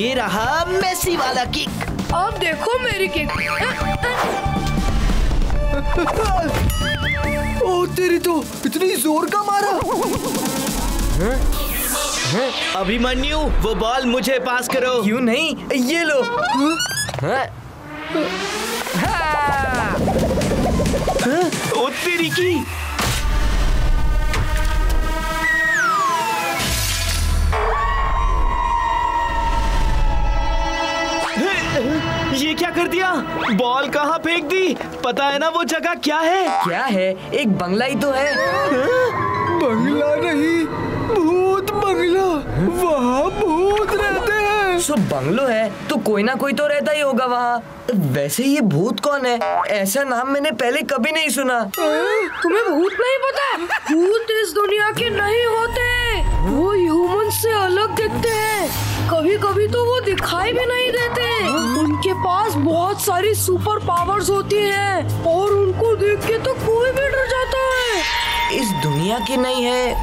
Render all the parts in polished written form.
ये रहा मेसी वाला किक। आप देखो मेरी किक। ओ तेरी तो इतनी जोर का मारा। अभिमन्यु वो बॉल मुझे पास करो। क्यों नहीं, ये लो। ओ तेरी की। ये क्या कर दिया? बॉल कहाँ फेंक दी? पता है ना वो जगह क्या है? क्या है? एक बंगला ही तो है। बंगला नहीं, भूत बंगला। वहाँ भूत रहते हैं। सो बंगलो है तो कोई ना कोई तो रहता ही होगा वहाँ। वैसे ये भूत कौन है? ऐसा नाम मैंने पहले कभी नहीं सुना। तुम्हें भूत नहीं पता? भूत इस दुनिया के नहीं होते, वो ह्यूमन से अलग दिखते हैं। कभी कभी तो वो दिखाई भी नहीं देते। उनके पास बहुत सारी सुपर पावर्स होती हैं और उनको देख के तो कोई भी डर जाता है। इस दुनिया के नहीं है,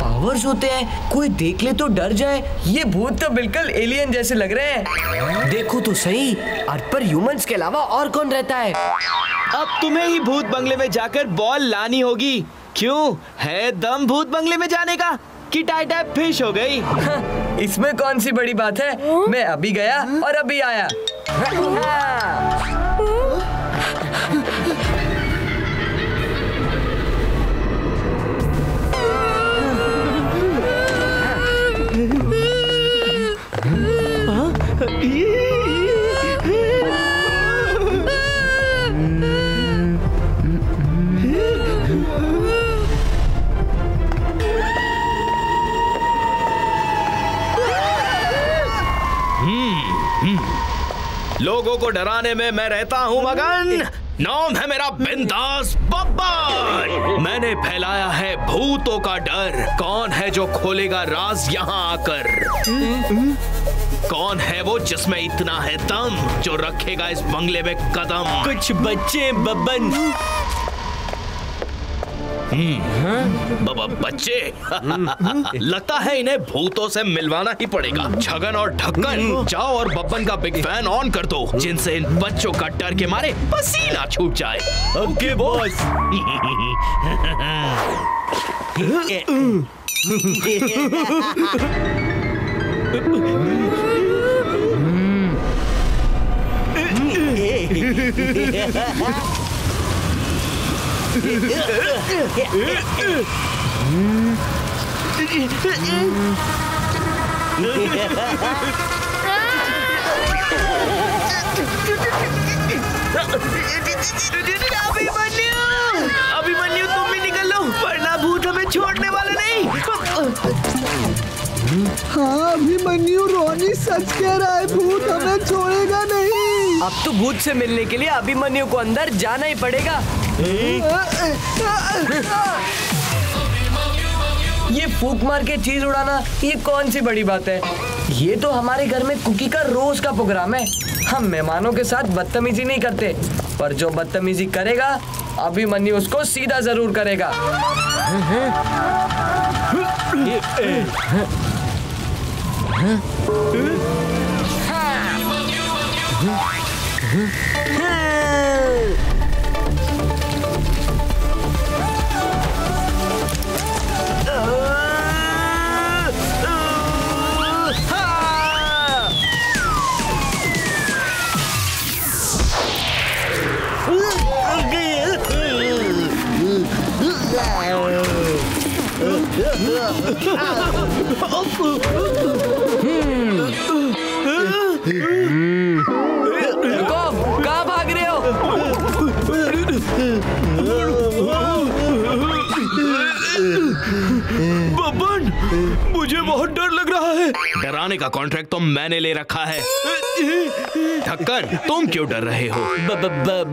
पावर्स होते हैं, कोई देख ले तो डर जाए। ये भूत तो बिल्कुल एलियन जैसे लग रहे हैं। देखो तो सही, अर्थ पर ह्यूमंस के अलावा और कौन रहता है? अब तुम्हें ही भूत बंगले में जाकर बॉल लानी होगी। क्यों, है दम भूत बंगले में जाने का कि टाइट टाइप फिश हो गई? हाँ, इसमें कौन सी बड़ी बात है, मैं अभी गया और अभी आया। लोगों को डराने में मैं रहता हूँ मगन। नाम है मेरा बिंदास बब्बर। मैंने फैलाया है भूतों का डर। कौन है जो खोलेगा राज यहाँ आकर? कौन है वो जिसमें इतना है दम, जो रखेगा इस बंगले में कदम? कुछ बच्चे बब्बन। बच्चे लगता है इन्हें भूतों से मिलवाना ही पड़ेगा। छगन और ढक्कन, जाओ और बब्बन का बिग फैन ऑन कर दो, जिनसे इन बच्चों का डर के मारे पसीना छूट जाए। Okay boss. अभिमन्यु तुम भी निकल लो, वरना भूत हमें छोड़ने वाला नहीं। हाँ अभिमन्यु, रोनी सच कह रहा है, भूत हमें छोड़ेगा नहीं। अब तो भूत से मिलने के लिए अभिमन्यु को अंदर जाना ही पड़ेगा। ये फूंक मार के चीज उड़ाना, ये कौन सी बड़ी बात है? ये तो हमारे घर में कुकी का रोज का प्रोग्राम है। हम मेहमानों के साथ बदतमीजी नहीं करते, पर जो बदतमीजी करेगा अभिमन्यु उसको सीधा जरूर करेगा। कहाँ भाग रहे हो? बब्बन, मुझे बहुत डर लग रहा है। डराने का कॉन्ट्रैक्ट तो मैंने ले रखा है। ढक्कन, तुम क्यों डर रहे हो?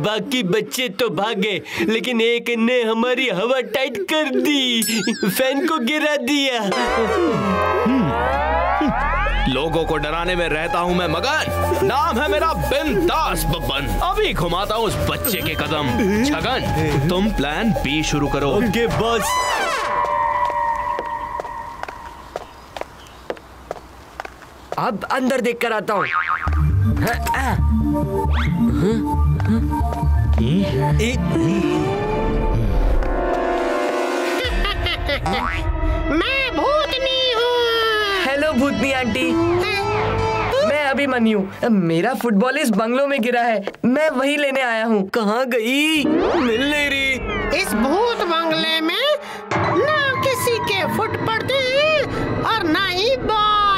बाकी बच्चे तो भागे, लेकिन एक ने हमारी हवा टाइट कर दी, फैन को गिरा दिया। लोगों को डराने में रहता हूँ मैं मगन। नाम है मेरा बिंदास बब्बन। अभी घुमाता हूँ उस बच्चे के कदम। छगन, तुम प्लान बी शुरू करो। Okay boss. अब अंदर देख कर आता हूँ। मैं भूतनी हूँ। हेलो भूतनी आंटी, मैं अभिमन्यु। मेरा फुटबॉल इस बंगलों में गिरा है, मैं वही लेने आया हूँ। कहाँ गई? मिल नहीं रही। इस भूत बंगले में ना किसी के फुट पड़ते और ना ही बॉल।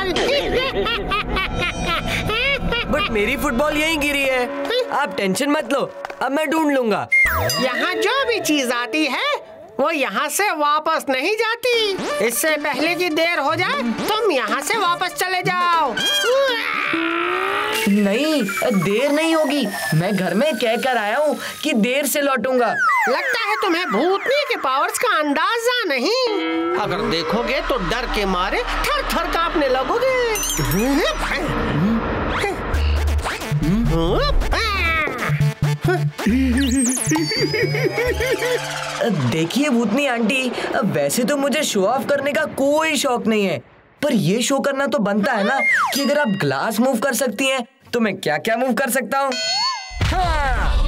बट मेरी फुटबॉल यहीं गिरी है। आप टेंशन मत लो, अब मैं ढूंढ लूंगा। यहाँ जो भी चीज आती है वो यहाँ से वापस नहीं जाती। इससे पहले कि देर हो जाए तुम यहाँ से वापस चले जाओ। नहीं, देर नहीं होगी। मैं घर में कहकर आया हूँ कि देर से लौटूंगा। लगता है तुम्हें भूतनी के पावर्स का अंदाजा नहीं। अगर देखोगे तो डर के मारे थर थर कांपने लगोगे। देखिए भूतनी आंटी, वैसे तो मुझे शो ऑफ करने का कोई शौक नहीं है, पर ये शो करना तो बनता है ना कि अगर आप ग्लास मूव कर सकती हैं तो मैं क्या क्या मूव कर सकता हूँ। हाँ।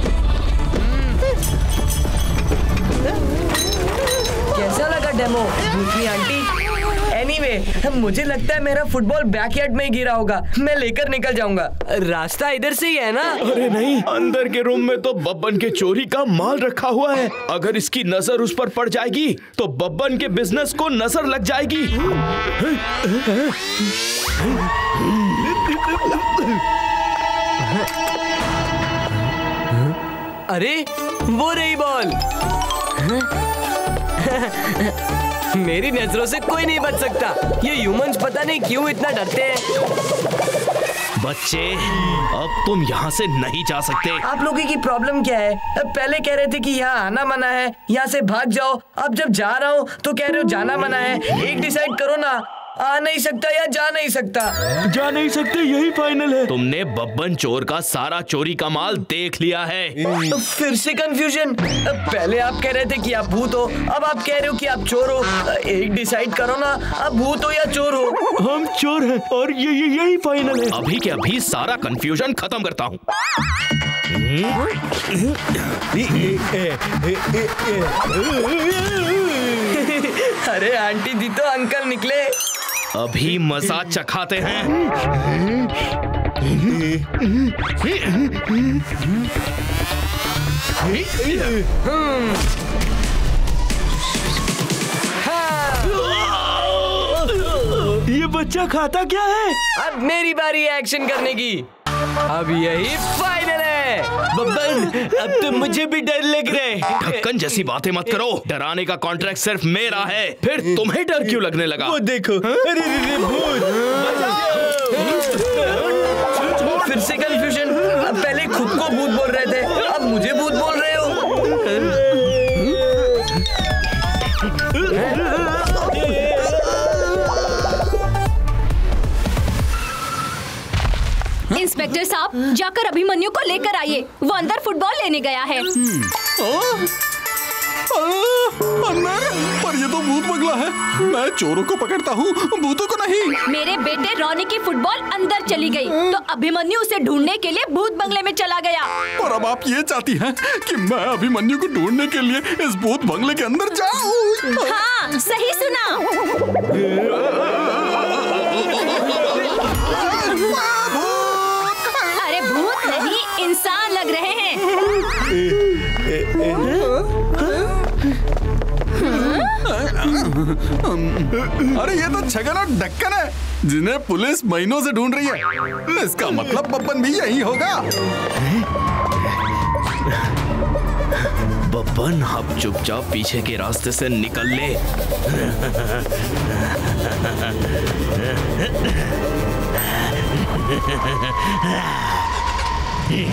कैसा लगा डेमो भूतनी आंटी? एनीवे, मुझे लगता है मेरा फुटबॉल बैकयार्ड में ही गिरा होगा। मैं लेकर निकल जाऊंगा, रास्ता इधर से ही है ना? अरे नहीं, अंदर के रूम में तो बब्बन के चोरी का माल रखा हुआ है। अगर इसकी नजर उस पर पड़ जाएगी तो बब्बन के बिजनेस को नजर लग जाएगी। अरे वो रही बॉल। मेरी नजरों से कोई नहीं बच सकता। ये ह्यूमंस पता नहीं क्यों इतना डरते हैं। बच्चे, अब तुम यहाँ से नहीं जा सकते। आप लोगों की प्रॉब्लम क्या है? पहले कह रहे थे कि यहाँ आना मना है, यहाँ से भाग जाओ। अब जब जा रहा हूँ तो कह रहे हो जाना मना है। एक डिसाइड करो ना, आ नहीं सकता या जा नहीं सकता। जा नहीं सकते, यही फाइनल है। तुमने बब्बन चोर का सारा चोरी का माल देख लिया है। तो फिर से कंफ्यूजन। पहले आप कह रहे थे कि आप भूत हो, अब आप कह रहे हो कि आप चोर हो। एक डिसाइड करो ना, आप भूत हो या चोर हो। हम चोर हैं और ये यही फाइनल है। अभी के अभी सारा कंफ्यूजन खत्म करता हूँ। अरे आंटी जी तो अंकल निकले। अभी मजा चखाते हैं। ये बच्चा खाता क्या है? अब मेरी बारी एक्शन करने की। अब यही फाइनल है। बब्बन, अब तो मुझे भी डर लग रहा है। ढक्कन जैसी बातें मत करो। डराने का कॉन्ट्रैक्ट सिर्फ मेरा है, फिर तुम्हें डर क्यों लगने लगा? वो देखो। अरे भूत। फिर से कंफ्यूजन। अब पहले खुद को भूत बोल रहे थे, अब मुझे भूत बोल रहे हो। इंस्पेक्टर साहब, जाकर अभिमन्यु को लेकर आइए, वो अंदर फुटबॉल लेने गया है। पर ये तो भूत बंगला है। मैं चोरों को पकड़ता हूँ, भूतों को नहीं। मेरे बेटे रॉनी की फुटबॉल अंदर चली गई, तो अभिमन्यु उसे ढूंढने के लिए भूत बंगले में चला गया। और अब आप ये चाहती हैं कि मैं अभिमन्यु को ढूंढने के लिए इस भूत बंगले के अंदर जाऊँ? हाँ, सही सुना। इंसान लग रहे हैं। अरे ये तो छगन और ढक्कन है, जिन्हें पुलिस महीनों से ढूंढ रही है। इसका मतलब बब्बन भी यही होगा। बब्बन, अब चुपचाप पीछे के रास्ते से निकल ले। बब्बन,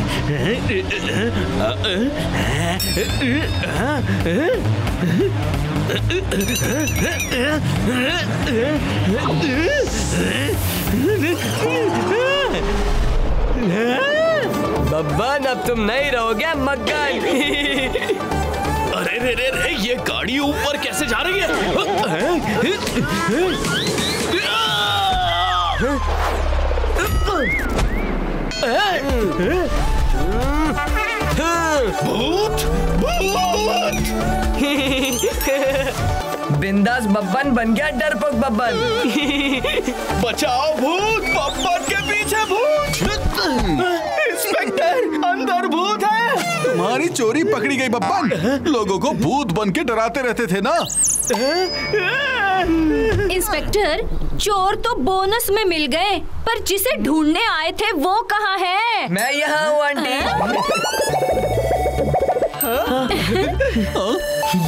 अब तुम नहीं रहोगे मक्कन। अरे रे रे रे, ये गाड़ी ऊपर कैसे जा रही है? भूत भूत बिंदास बब्बन बन गया डरपोक बब्बन। बचाओ भूत, बब्बन के पीछे भूत। इंस्पेक्टर अंदर भूत है। तुम्हारी चोरी पकड़ी गई बब्बन, लोगों को भूत बन के डराते रहते थे ना। इंस्पेक्टर चोर तो बोनस में मिल गए, पर जिसे ढूंढने आए थे वो कहाँ है? मैं यहाँ हूँ आंटी।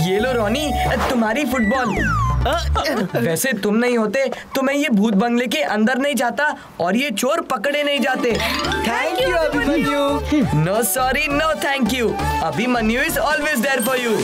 ये लो रोनी, तुम्हारी फुटबॉल। वैसे तुम नहीं होते तो मैं ये भूत बंगले के अंदर नहीं जाता और ये चोर पकड़े नहीं जाते। Thank you Abhimanyu. No sorry no thank you, Abhimanyu is always there for you.